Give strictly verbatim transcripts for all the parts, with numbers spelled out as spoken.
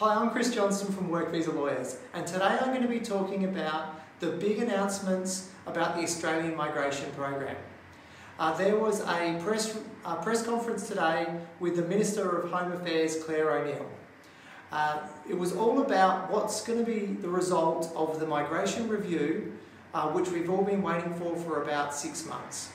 Hi, I'm Chris Johnston from Work Visa Lawyers, and today I'm going to be talking about the big announcements about the Australian Migration Program. Uh, there was a press, uh, press conference today with the Minister of Home Affairs, Claire O'Neill. Uh, it was all about what's going to be the result of the migration review, uh, which we've all been waiting for for about six months.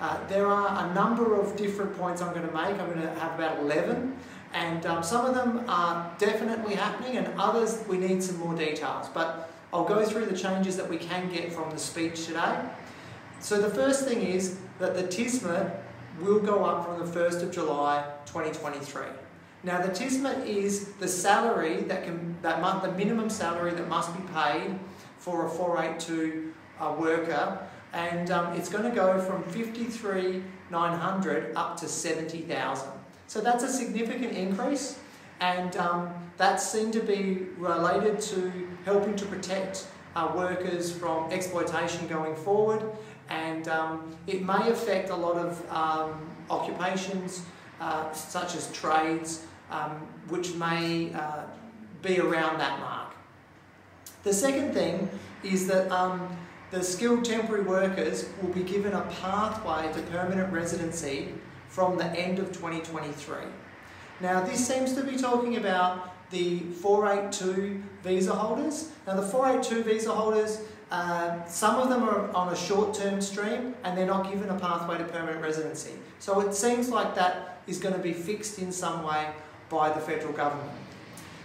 Uh, there are a number of different points I'm going to make. I'm going to have about eleven. And um, some of them are definitely happening and others we need some more details. But I'll go through the changes that we can get from the speech today. So the first thing is that the T S M I T will go up from the first of July twenty twenty-three. Now the T S M I T is the salary that can, that month, the minimum salary that must be paid for a four eighty-two uh, worker, and um, it's going to go from fifty-three thousand nine hundred dollars up to seventy thousand dollars. So that's a significant increase, and um, that's seen to be related to helping to protect uh, workers from exploitation going forward, and um, it may affect a lot of um, occupations uh, such as trades, um, which may uh, be around that mark. The second thing is that um, the skilled temporary workers will be given a pathway to permanent residency from the end of twenty twenty-three. Now this seems to be talking about the four eighty-two visa holders. Now the four eighty-two visa holders, uh, some of them are on a short-term stream and they're not given a pathway to permanent residency. So it seems like that is going to be fixed in some way by the federal government.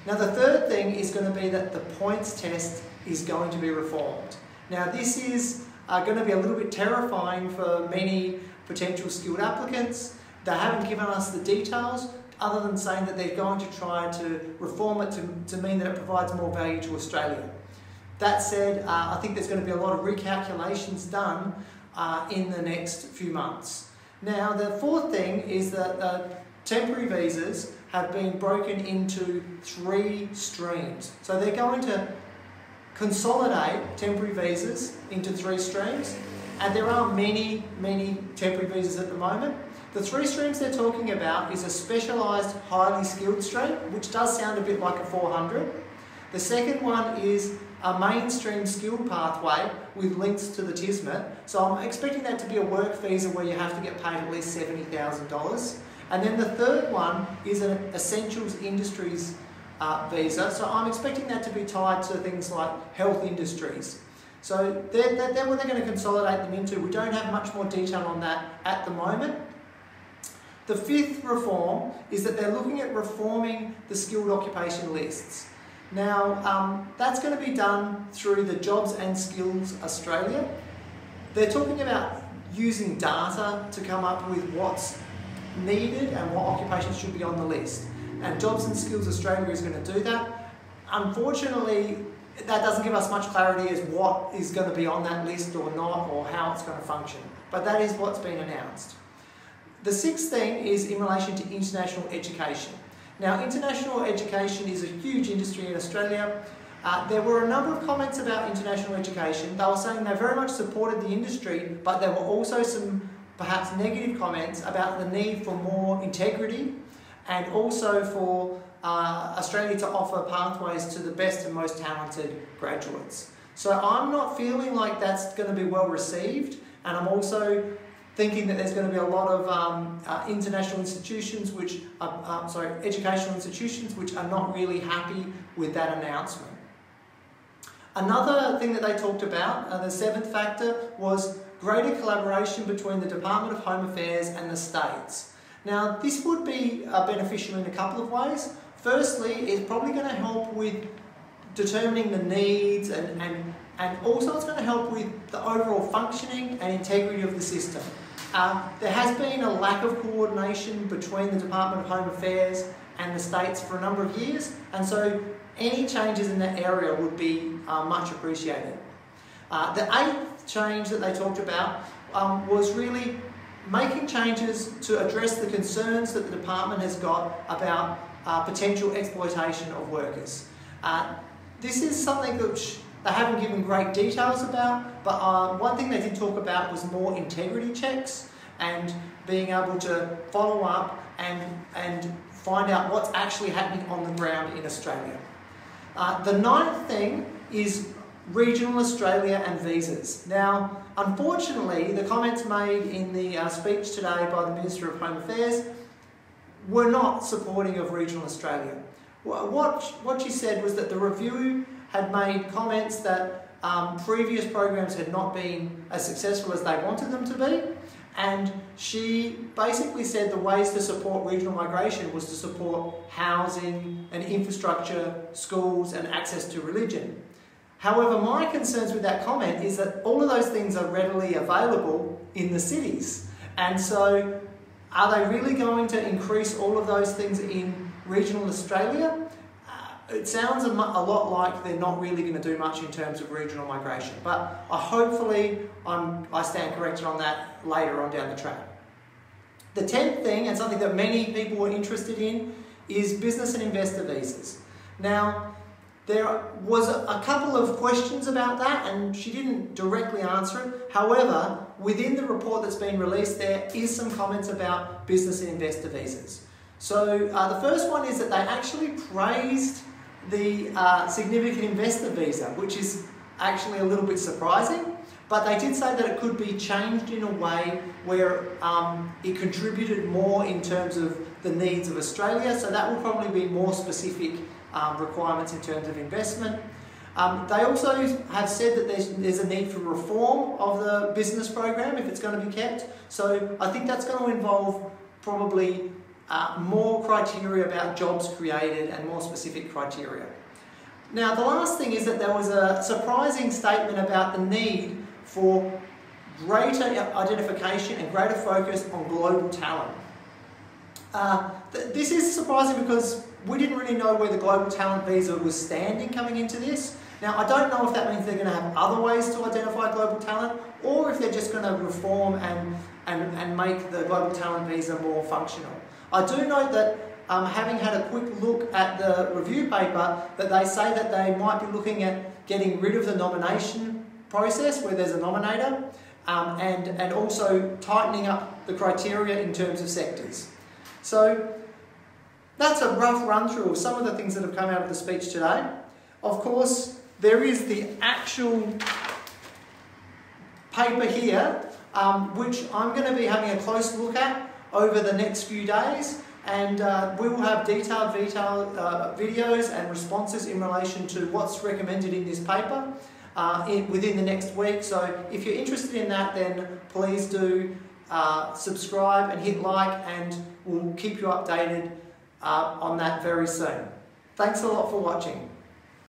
Now the third thing is going to be that the points test is going to be reformed. Now this is uh, going to be a little bit terrifying for many potential skilled applicants. They haven't given us the details other than saying that they're going to try to reform it to, to mean that it provides more value to Australia. That said, uh, I think there's going to be a lot of recalculations done uh, in the next few months. Now the fourth thing is that uh, temporary visas have been broken into three streams. So they're going to consolidate temporary visas into three streams. And there are many, many temporary visas at the moment. The three streams they're talking about is a specialised, highly skilled stream, which does sound a bit like a four hundred. The second one is a mainstream skilled pathway with links to the T S M I T. So I'm expecting that to be a work visa where you have to get paid at least seventy thousand dollars. And then the third one is an essentials industries uh, visa. So I'm expecting that to be tied to things like health industries. So they're, they're what they're going to consolidate them into. We don't have much more detail on that at the moment. The fifth reform is that they're looking at reforming the skilled occupation lists. Now um, that's going to be done through the Jobs and Skills Australia. They're talking about using data to come up with what's needed and what occupations should be on the list. And Jobs and Skills Australia is going to do that. Unfortunately, that doesn't give us much clarity as what is going to be on that list or not, or how it's going to function. But that is what's been announced. The sixth thing is in relation to international education. Now, international education is a huge industry in Australia. Uh, there were a number of comments about international education. They were saying they very much supported the industry, but there were also some perhaps negative comments about the need for more integrity and also for Uh, Australia to offer pathways to the best and most talented graduates. So I'm not feeling like that's going to be well received, and I'm also thinking that there's going to be a lot of um, uh, international institutions which are, uh, sorry, educational institutions which are not really happy with that announcement. Another thing that they talked about, uh, the seventh factor, was greater collaboration between the Department of Home Affairs and the states. Now this would be uh, beneficial in a couple of ways. Firstly, it's probably going to help with determining the needs, and, and, and also it's going to help with the overall functioning and integrity of the system. Uh, there has been a lack of coordination between the Department of Home Affairs and the states for a number of years, and so any changes in that area would be uh, much appreciated. Uh, the eighth change that they talked about um, was really making changes to address the concerns that the department has got about Uh, potential exploitation of workers. Uh, this is something that they haven't given great details about, but uh, one thing they did talk about was more integrity checks and being able to follow up and, and find out what's actually happening on the ground in Australia. Uh, the ninth thing is regional Australia and visas. Now, unfortunately, the comments made in the uh, speech today by the Minister of Home Affairs were not supporting of regional Australia. What, what she said was that the review had made comments that um, previous programs had not been as successful as they wanted them to be, and she basically said the ways to support regional migration was to support housing and infrastructure, schools and access to religion. However, my concerns with that comment is that all of those things are readily available in the cities, and so are they really going to increase all of those things in regional Australia? Uh, it sounds a, a lot like they're not really going to do much in terms of regional migration, but uh, hopefully I'm, I stand corrected on that later on down the track. The tenth thing, and something that many people were interested in, is business and investor visas. Now, there was a couple of questions about that, and she didn't directly answer it. However, within the report that's been released, there is some comments about business and investor visas. So uh, the first one is that they actually praised the uh, significant investor visa, which is actually a little bit surprising, but they did say that it could be changed in a way where um, it contributed more in terms of the needs of Australia, so that will probably be more specific Um, requirements in terms of investment. Um, they also have said that there's, there's a need for reform of the business program if it's going to be kept. So I think that's going to involve probably uh, more criteria about jobs created and more specific criteria. Now, the last thing is that there was a surprising statement about the need for greater identification and greater focus on global talent. Uh, th this is surprising because we didn't really know where the Global Talent Visa was standing coming into this. Now, I don't know if that means they're going to have other ways to identify global talent, or if they're just going to reform and, and, and make the Global Talent Visa more functional. I do know that, um, having had a quick look at the review paper, that they say that they might be looking at getting rid of the nomination process where there's a nominator, um, and, and also tightening up the criteria in terms of sectors. So that's a rough run-through of some of the things that have come out of the speech today. Of course, there is the actual paper here, um, which I'm going to be having a close look at over the next few days, and uh, we will have detailed, detailed uh, videos and responses in relation to what's recommended in this paper uh, in, within the next week. So if you're interested in that, then please do uh, subscribe and hit like, and we'll keep you updated Uh, on that very soon. Thanks a lot for watching.